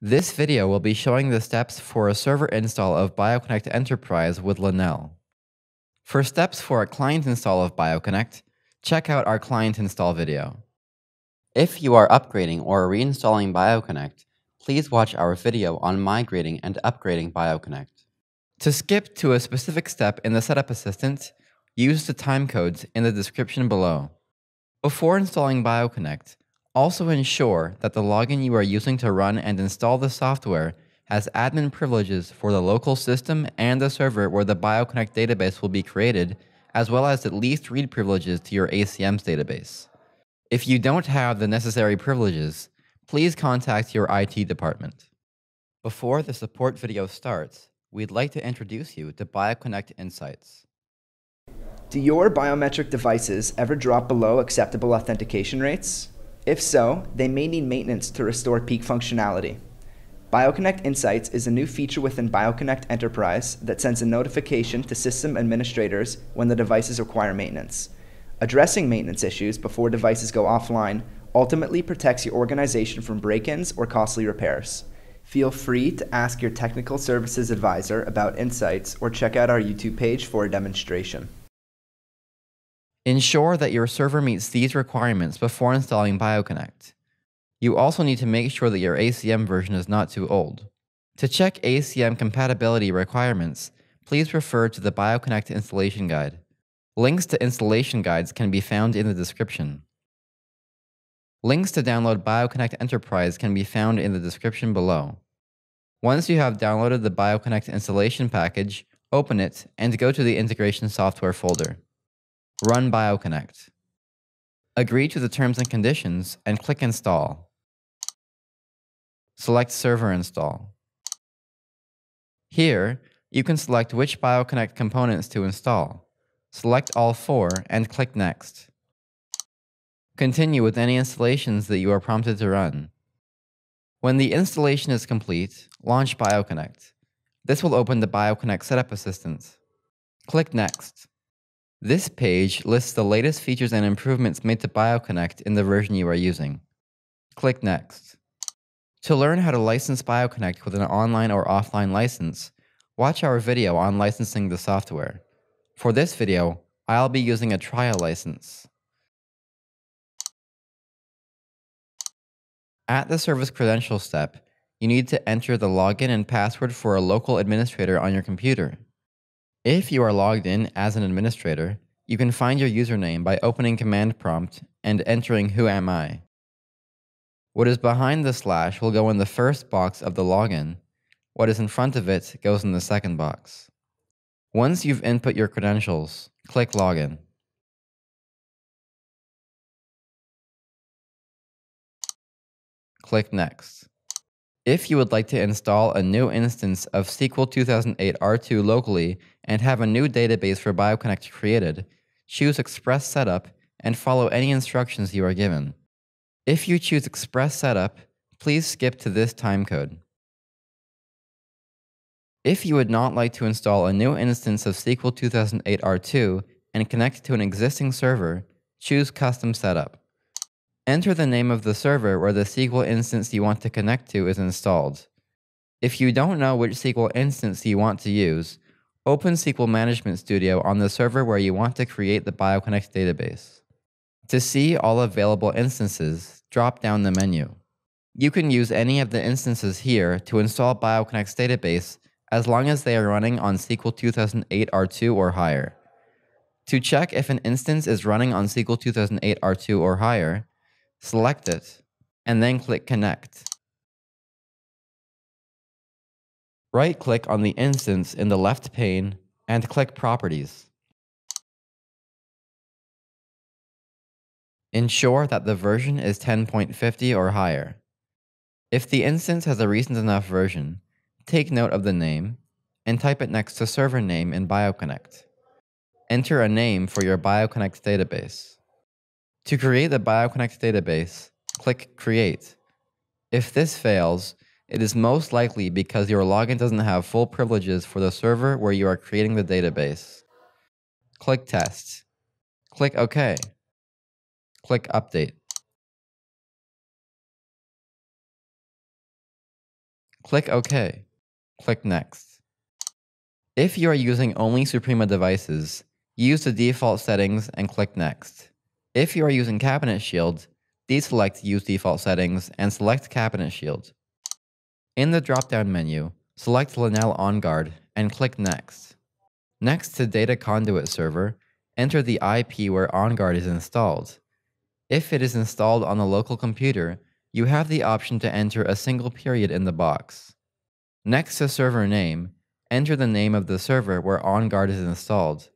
This video will be showing the steps for a server install of BioConnect Enterprise with Lenel. For steps for a client install of BioConnect, check out our client install video. If you are upgrading or reinstalling BioConnect, please watch our video on migrating and upgrading BioConnect. To skip to a specific step in the Setup Assistant, use the timecodes in the description below. Before installing BioConnect, also ensure that the login you are using to run and install the software has admin privileges for the local system and the server where the BioConnect database will be created, as well as at least read privileges to your ACM's database. If you don't have the necessary privileges, please contact your IT department. Before the support video starts, we'd like to introduce you to BioConnect Insights. Do your biometric devices ever drop below acceptable authentication rates? If so, they may need maintenance to restore peak functionality. BioConnect Insights is a new feature within BioConnect Enterprise that sends a notification to system administrators when the devices require maintenance. Addressing maintenance issues before devices go offline ultimately protects your organization from break-ins or costly repairs. Feel free to ask your technical services advisor about Insights or check out our YouTube page for a demonstration. Ensure that your server meets these requirements before installing BioConnect. You also need to make sure that your ACM version is not too old. To check ACM compatibility requirements, please refer to the BioConnect installation guide. Links to installation guides can be found in the description. Links to download BioConnect Enterprise can be found in the description below. Once you have downloaded the BioConnect installation package, open it and go to the integration software folder. Run BioConnect. Agree to the terms and conditions and click Install. Select Server Install. Here, you can select which BioConnect components to install. Select all four and click Next. Continue with any installations that you are prompted to run. When the installation is complete, launch BioConnect. This will open the BioConnect Setup Assistant. Click Next. This page lists the latest features and improvements made to BioConnect in the version you are using. Click Next. To learn how to license BioConnect with an online or offline license, watch our video on licensing the software. For this video, I'll be using a trial license. At the service credential step, you need to enter the login and password for a local administrator on your computer. If you are logged in as an administrator, you can find your username by opening Command Prompt and entering Who Am I. What is behind the slash will go in the first box of the login. What is in front of it goes in the second box. Once you've input your credentials, click Login. Click Next. If you would like to install a new instance of SQL 2008 R2 locally and have a new database for BioConnect created, choose Express Setup and follow any instructions you are given. If you choose Express Setup, please skip to this timecode. If you would not like to install a new instance of SQL 2008 R2 and connect to an existing server, choose Custom Setup. Enter the name of the server where the SQL instance you want to connect to is installed. If you don't know which SQL instance you want to use, open SQL Management Studio on the server where you want to create the BioConnect database. To see all available instances, drop down the menu. You can use any of the instances here to install BioConnect's database as long as they are running on SQL 2008 R2 or higher. To check if an instance is running on SQL 2008 R2 or higher, select it, and then click Connect. Right-click on the instance in the left pane and click Properties. Ensure that the version is 10.50 or higher. If the instance has a recent enough version, take note of the name and type it next to server name in BioConnect. Enter a name for your BioConnect database. To create the BioConnect database, click Create. If this fails, it is most likely because your login doesn't have full privileges for the server where you are creating the database. Click Test. Click OK. Click Update. Click OK. Click Next. If you are using only Suprema devices, use the default settings and click Next. If you are using Cabinet Shield, deselect Use Default Settings and select Cabinet Shield. In the drop-down menu, select Lenel OnGuard and click Next. Next to Data Conduit Server, enter the IP where OnGuard is installed. If it is installed on a local computer, you have the option to enter a single period in the box. Next to Server Name, enter the name of the server where OnGuard is installed.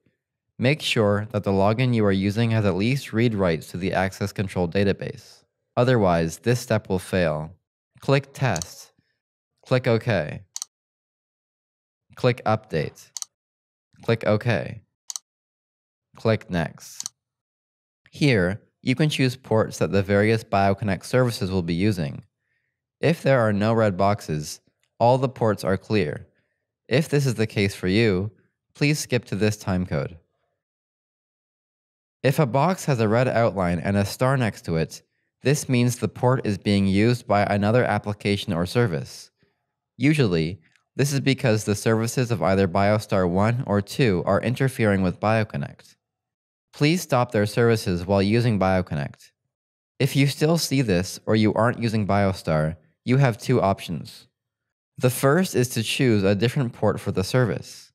Make sure that the login you are using has at least read rights to the access control database. Otherwise, this step will fail. Click Test. Click OK. Click Update. Click OK. Click Next. Here, you can choose ports that the various BioConnect services will be using. If there are no red boxes, all the ports are clear. If this is the case for you, please skip to this timecode. If a box has a red outline and a star next to it, this means the port is being used by another application or service. Usually, this is because the services of either BioStar 1 or 2 are interfering with BioConnect. Please stop their services while using BioConnect. If you still see this or you aren't using BioStar, you have two options. The first is to choose a different port for the service.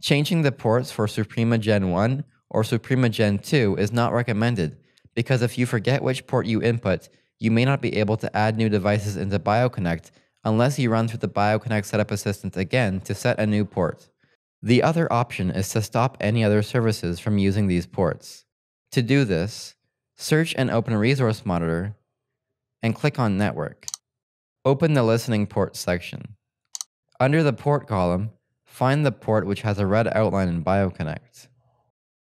Changing the ports for Suprema Gen 1 or Suprema Gen 2 is not recommended because if you forget which port you input, you may not be able to add new devices into BioConnect unless you run through the BioConnect Setup Assistant again to set a new port. The other option is to stop any other services from using these ports. To do this, search an Open Resource Monitor and click on Network. Open the Listening Ports section. Under the Port column, find the port which has a red outline in BioConnect.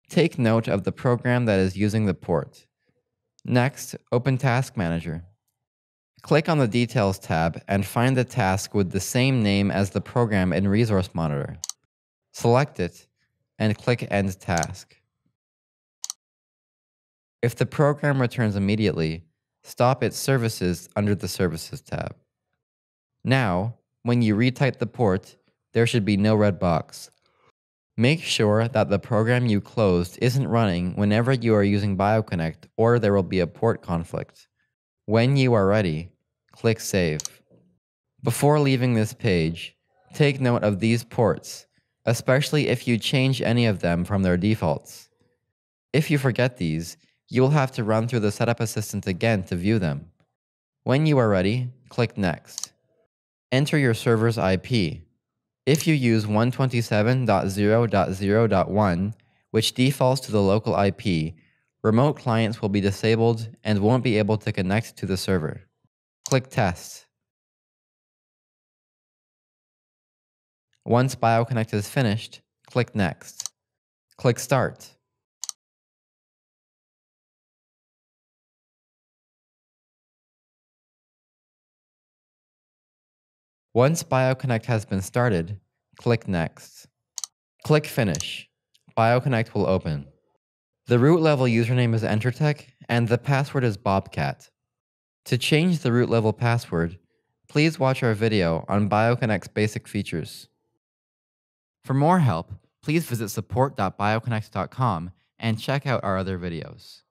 Take note of the program that is using the port. Next, open Task Manager. Click on the Details tab and find the task with the same name as the program in Resource Monitor. Select it and click End Task. If the program returns immediately, stop its services under the Services tab. Now, when you retype the port, there should be no red box. Make sure that the program you closed isn't running whenever you are using BioConnect or there will be a port conflict. When you are ready, click Save. Before leaving this page, take note of these ports, especially if you change any of them from their defaults. If you forget these, you will have to run through the Setup Assistant again to view them. When you are ready, click Next. Enter your server's IP. If you use 127.0.0.1, which defaults to the local IP, remote clients will be disabled and won't be able to connect to the server. Click Test. Once BioConnect is finished, click Next. Click Start. Once BioConnect has been started, click Next. Click Finish. BioConnect will open. The root level username is EnterTech and the password is Bobcat. To change the root level password, please watch our video on BioConnect's basic features. For more help, please visit support.bioconnect.com and check out our other videos.